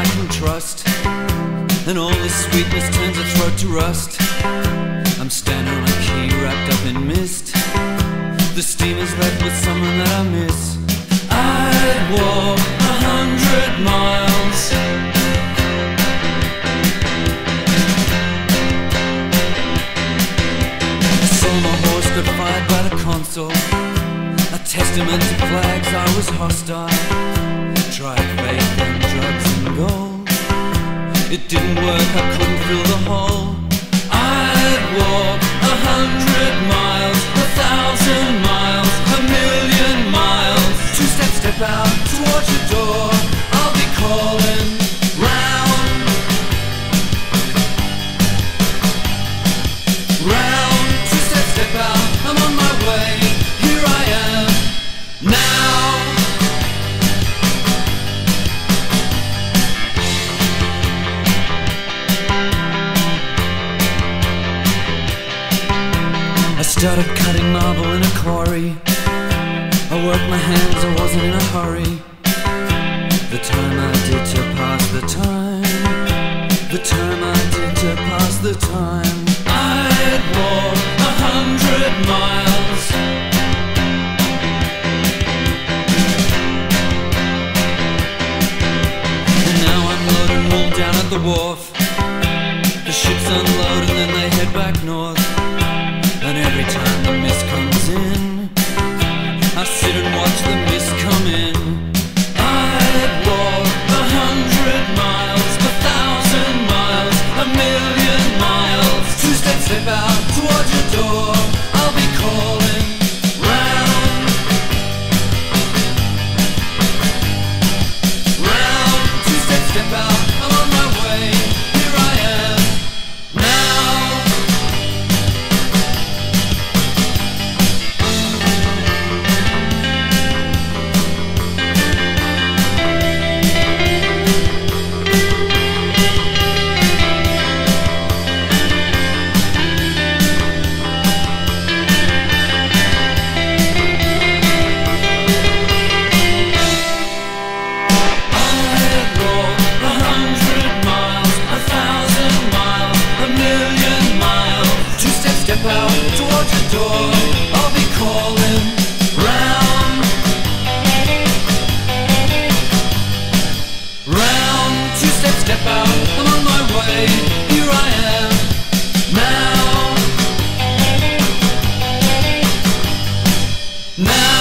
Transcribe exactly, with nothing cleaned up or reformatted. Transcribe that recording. I can trust, and all this sweetness turns her throat to rust. I'm standing on a quay wrapped up in mist. The steamer's left with someone that I miss. I'd walk a hundred miles. I saw my horse got fired by the consul, a testament to flags I was hostile. Tried faith and drugs and gold, it didn't work, I couldn't fill the hole. I'd walk a hundred miles, a thousand miles, a million miles. Two steps, step out towards your door, I'll be calling round, round. Two steps, step out, I'm on my way, here I am, now. Started cutting marble in a quarry. I worked my hands, I wasn't in a hurry. The time I did to pass the time, the time I did to pass the time. I'd walk a hundred miles. And now I'm loading wool down at the wharf. The ships unload and then they head back north. And every time the mist comes in, I sit and watch the mist come in. I'd walk a hundred miles, a thousand miles, a million miles. Two steps, step out towards your door, I'll be calling round, round. Two steps, step out, I'm on my way, here I am, now. No!